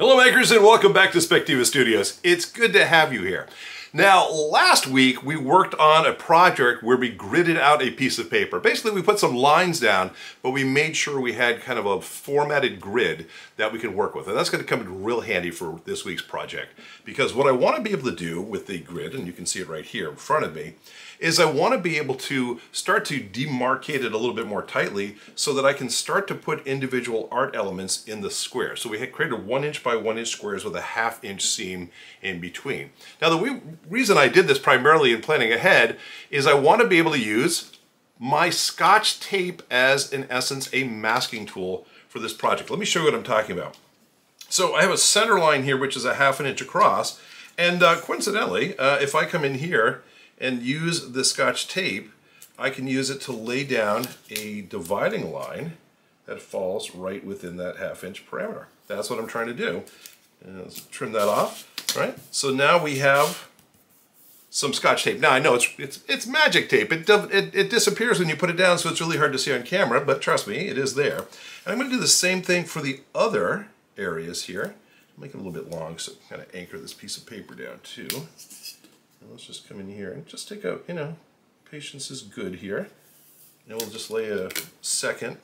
Hello makers and welcome back to Spectiva Studios. It's good to have you here. Now last week we worked on a project where we gridded out a piece of paper. Basically we put some lines down, but we made sure we had kind of a formatted grid that we can work with. And that's going to come in real handy for this week's project. Because what I want to be able to do with the grid, and you can see it right here in front of me, is I want to be able to start to demarcate it a little bit more tightly so that I can start to put individual art elements in the square. So we had created 1 inch by 1 inch squares with a 1/2 inch seam in between. Now the reason I did this primarily in planning ahead is I want to be able to use my Scotch tape as, in essence, a masking tool for this project. Let me show you what I'm talking about. So I have a center line here which is a 1/2 inch across, and coincidentally, if I come in here and use the Scotch tape, I can use it to lay down a dividing line that falls right within that 1/2 inch parameter. That's what I'm trying to do. And let's trim that off. All right, so now we have some Scotch tape. Now I know it's magic tape. It disappears when you put it down, so it's really hard to see on camera, but trust me, it is there. And I'm gonna do the same thing for the other areas here. Make it a little bit long, so kind of anchor this piece of paper down too. Let's just come in here and just take a, patience is good here. And we'll just lay a second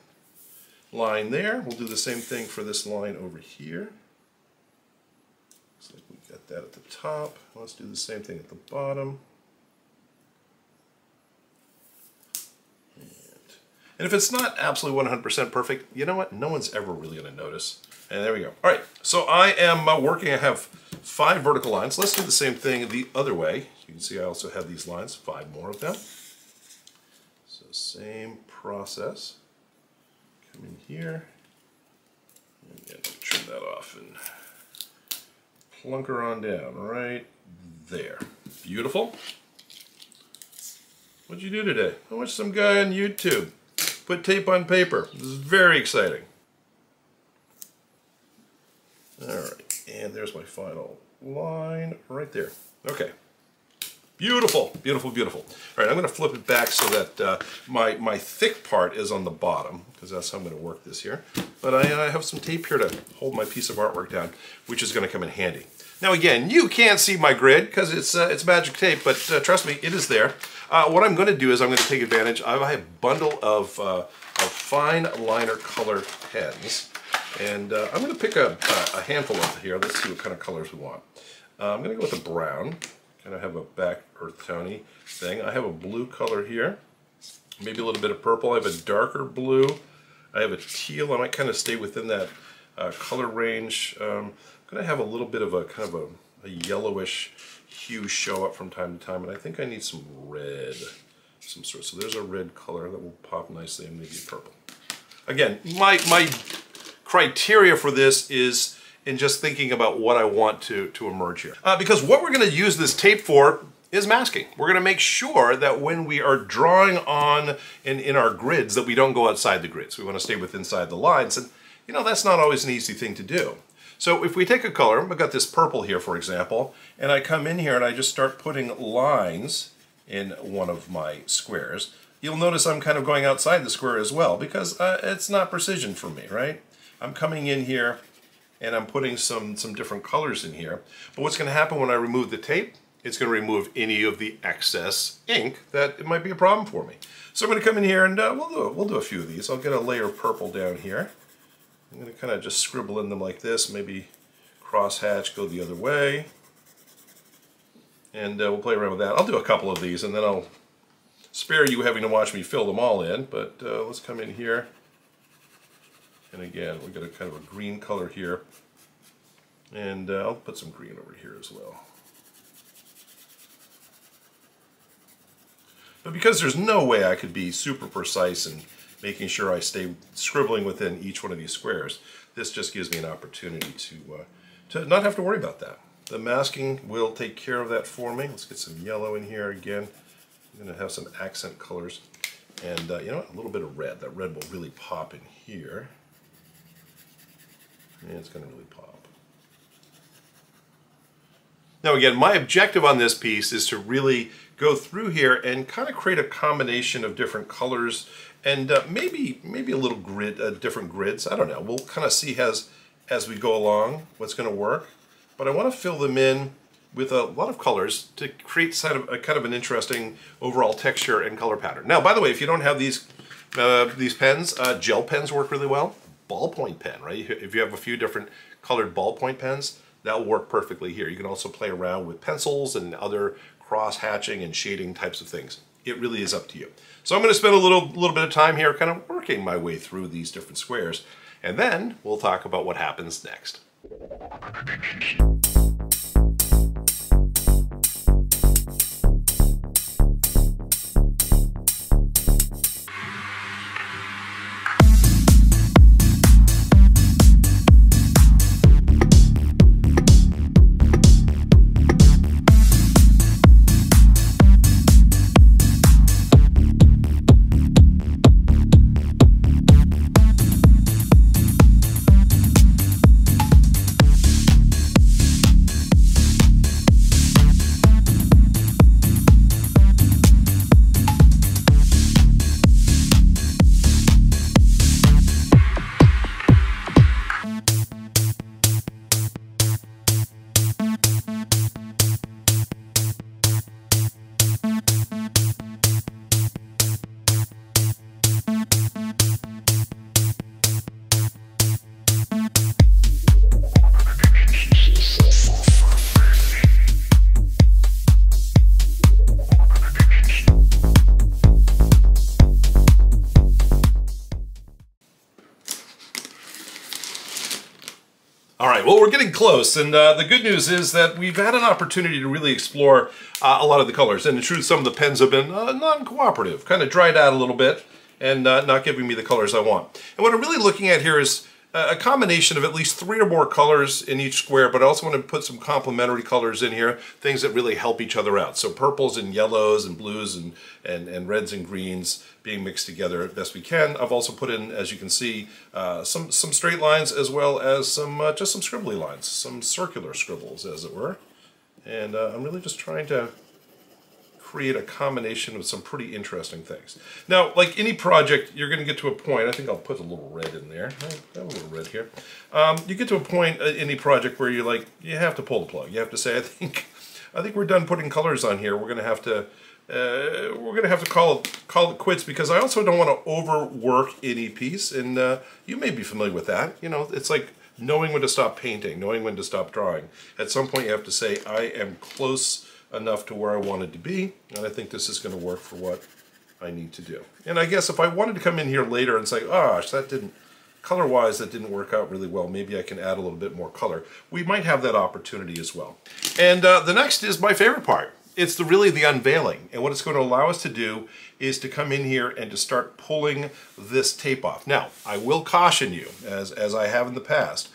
line there. We'll do the same thing for this line over here. Looks like we got that at the top. Let's do the same thing at the bottom. And if it's not absolutely 100% perfect, you know what? No one's ever really going to notice. And there we go. All right, so I am working. I have 5 vertical lines. Let's do the same thing the other way. You can see I also have these lines, 5 more of them. So same process. Come in here. And trim that off and plunker on down right there. Beautiful. What'd you do today? I watched some guy on YouTube put tape on paper. This is very exciting. Alright, and there's my final line right there. Okay. Beautiful, beautiful, beautiful. Alright, I'm going to flip it back so that my thick part is on the bottom, because that's how I'm going to work this here. But I have some tape here to hold my piece of artwork down, which is going to come in handy. Now again, you can't see my grid because it's magic tape, but trust me, it is there. What I'm going to do is I'm going to take advantage. I have a bundle of fine liner color pens, and I'm going to pick a handful of here. Let's see what kind of colors we want. I'm going to go with a brown. Kind of have a back earth tone-y thing. I have a blue color here, maybe a little bit of purple. I have a darker blue. I have a teal. I might kind of stay within that color range. I'm going to have a little bit of a kind of a yellowish hue show up from time to time, and I think I need some red of some sort. So there's a red color that will pop nicely, and maybe purple. Again, my criteria for this is in just thinking about what I want to emerge here. Because what we're going to use this tape for is masking. We're going to make sure that when we are drawing on in our grids that we don't go outside the grids. We want to stay within inside the lines, and that's not always an easy thing to do. So if we take a color, I've got this purple here for example, and I come in here and I just start putting lines in one of my squares, you'll notice I'm kind of going outside the square as well because it's not precision for me, right? I'm coming in here and I'm putting some different colors in here, but what's going to happen when I remove the tape? It's going to remove any of the excess ink that it might be a problem for me. So I'm going to come in here and we'll do a few of these. I'll get a layer of purple down here. I'm going to kind of just scribble in them like this, maybe crosshatch, go the other way, and we'll play around with that. I'll do a couple of these, and then I'll spare you having to watch me fill them all in, but let's come in here, and again, we've got a kind of a green color here, and I'll put some green over here as well. But because there's no way I could be super precise and making sure I stay scribbling within each one of these squares, this just gives me an opportunity to not have to worry about that. The masking will take care of that for me. Let's get some yellow in here again. I'm going to have some accent colors. And a little bit of red. That red will really pop in here. And it's going to really pop. Now again, my objective on this piece is to really go through here and kind of create a combination of different colors and maybe a little grid, different grids. I don't know. We'll kind of see as as we go along what's going to work, but I want to fill them in with a lot of colors to create kind of an interesting overall texture and color pattern. Now, by the way, if you don't have these pens, gel pens work really well. Ballpoint pen, right? If you have a few different colored ballpoint pens, that'll work perfectly here. You can also play around with pencils and other cross-hatching and shading types of things. It really is up to you. So I'm going to spend a little bit of time here kind of working my way through these different squares, and then we'll talk about what happens next. Well, we're getting close, and the good news is that we've had an opportunity to really explore a lot of the colors, and in truth, some of the pens have been non-cooperative, kind of dried out a little bit, and not giving me the colors I want. And what I'm really looking at here is a combination of at least 3 or more colors in each square, but I also want to put some complementary colors in here, things that really help each other out. So purples and yellows and blues and reds and greens being mixed together as best we can. I've also put in, as you can see, some straight lines as well as some just some scribbly lines, some circular scribbles, as it were. And I'm really just trying to create a combination of some pretty interesting things. Now, like any project, you're going to get to a point, I think I'll put a little red in there, I've got a little red here. You get to a point in any project where you're like, you have to pull the plug. You have to say, I think we're done putting colors on here. We're going to have to call it quits, because I also don't want to overwork any piece, and you may be familiar with that. You know, it's like knowing when to stop painting, knowing when to stop drawing. At some point you have to say, I am close enough to where I wanted to be, and I think this is going to work for what I need to do. And I guess if I wanted to come in here later and say, oh, gosh, that didn't, color-wise, that didn't work out really well, maybe I can add a little bit more color. We might have that opportunity as well. And the next is my favorite part. It's really the unveiling, and what it's going to allow us to do is to come in here and to start pulling this tape off. Now, I will caution you, as I have in the past,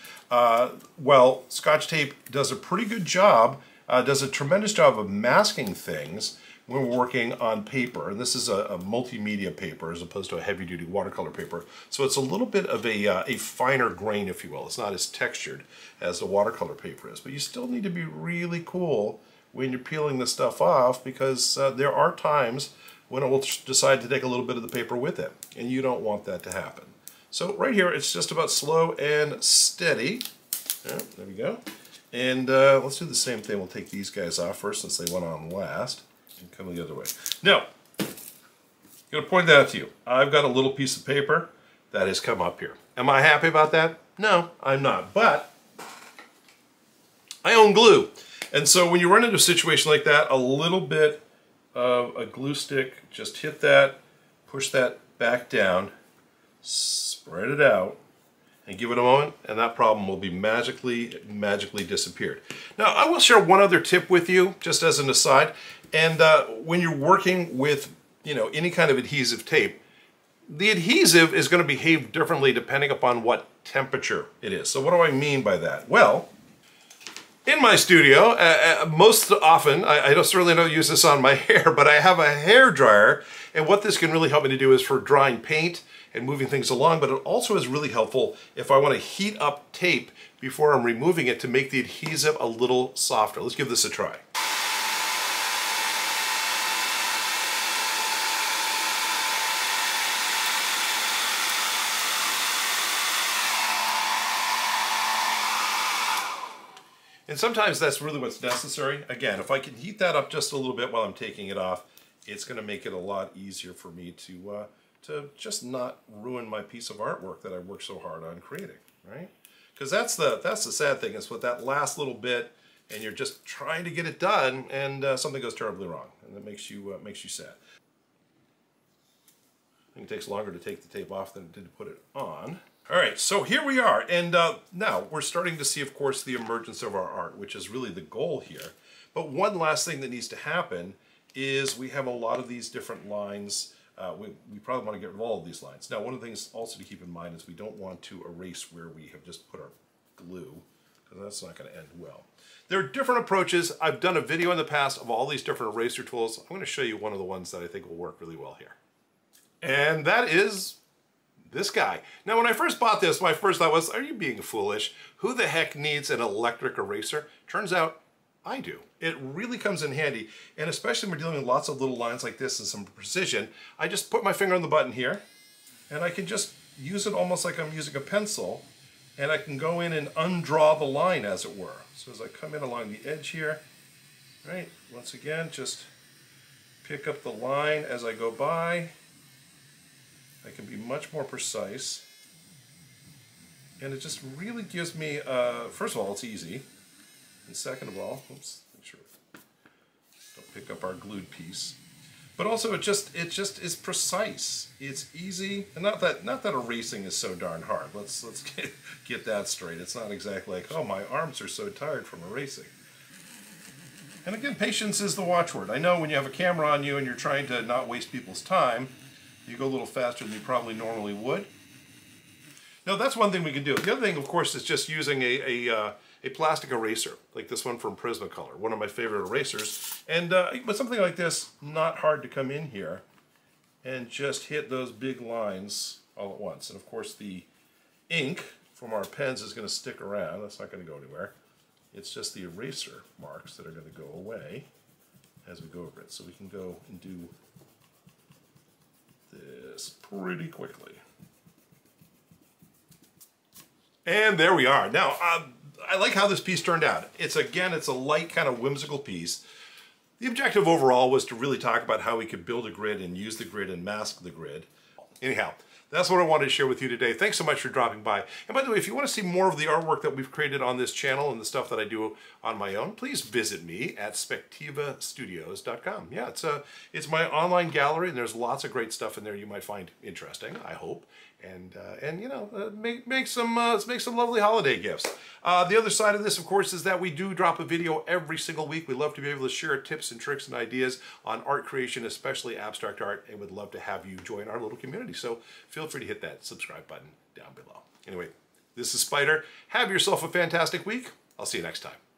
while Scotch tape does a pretty good job, does a tremendous job of masking things when we're working on paper. And this is a multimedia paper as opposed to a heavy-duty watercolor paper. So it's a little bit of a finer grain, if you will. It's not as textured as the watercolor paper is. But you still need to be really cool when you're peeling this stuff off, because there are times when it will decide to take a little bit of the paper with it. And you don't want that to happen. So right here, it's just about slow and steady. Yeah, there we go. And let's do the same thing. We'll take these guys off first since they went on last and come the other way. Now, I'm going to point that out to you. I've got a little piece of paper that has come up here. Am I happy about that? No, I'm not. But I own glue. And so when you run into a situation like that, a little bit of a glue stick, just hit that, push that back down, spread it out, and give it a moment, and that problem will be magically disappeared. Now, I will share one other tip with you, just as an aside, and when you're working with, you know, any kind of adhesive tape, the adhesive is going to behave differently depending upon what temperature it is. So what do I mean by that? Well, in my studio, most often, I certainly don't use this on my hair, but I have a hair dryer, and what this can really help me to do is for drying paint and moving things along, but it also is really helpful if I want to heat up tape before I'm removing it to make the adhesive a little softer. Let's give this a try. And sometimes that's really what's necessary. Again, if I can heat that up just a little bit while I'm taking it off, it's going to make it a lot easier for me to just not ruin my piece of artwork that I worked so hard on creating, right? Because that's the sad thing, is with that last little bit, and you're just trying to get it done, and something goes terribly wrong, and that makes you sad. I think it takes longer to take the tape off than it did to put it on. All right, so here we are, and now we're starting to see, of course, the emergence of our art, which is really the goal here. But one last thing that needs to happen is we have a lot of these different lines. We probably want to get rid of all of these lines. Now, one of the things also to keep in mind is we don't want to erase where we have just put our glue, because that's not going to end well. There are different approaches. I've done a video in the past of all these different eraser tools. I'm going to show you one of the ones that I think will work really well here. And that is this guy. Now, when I first bought this, my first thought was, are you being foolish? Who the heck needs an electric eraser? Turns out, I do. It really comes in handy, and especially when we're dealing with lots of little lines like this and some precision, I just put my finger on the button here, and I can just use it almost like I'm using a pencil, and I can go in and undraw the line, as it were. So as I come in along the edge here, right, once again, just pick up the line as I go by. I can be much more precise, and it just really gives me, first of all, it's easy. And second of all, oops, make sure we don't pick up our glued piece. But also, it just is precise. It's easy, and not that erasing is so darn hard. Let's get that straight. It's not exactly like, oh, my arms are so tired from erasing. And again, patience is the watchword. I know when you have a camera on you and you're trying to not waste people's time, you go a little faster than you probably normally would. Now, that's one thing we can do. The other thing, of course, is just using a plastic eraser, like this one from Prismacolor, one of my favorite erasers. And with something like this, not hard to come in here and just hit those big lines all at once. And of course the ink from our pens is going to stick around. That's not going to go anywhere. It's just the eraser marks that are going to go away as we go over it. So we can go and do this pretty quickly. And there we are. Now, I like how this piece turned out. It's a light kind of whimsical piece. The objective overall was to really talk about how we could build a grid and use the grid and mask the grid. Anyhow, that's what I wanted to share with you today. Thanks so much for dropping by. And by the way, if you want to see more of the artwork that we've created on this channel and the stuff that I do on my own, please visit me at spectivastudios.com. Yeah, it's my online gallery, and there's lots of great stuff in there you might find interesting, I hope. And you know, make some lovely holiday gifts. The other side of this, of course, is that we do drop a video every single week. We love to be able to share tips and tricks and ideas on art creation, especially abstract art, and would love to have you join our little community. So feel free to hit that subscribe button down below. Anyway, this is Spider. Have yourself a fantastic week. I'll see you next time.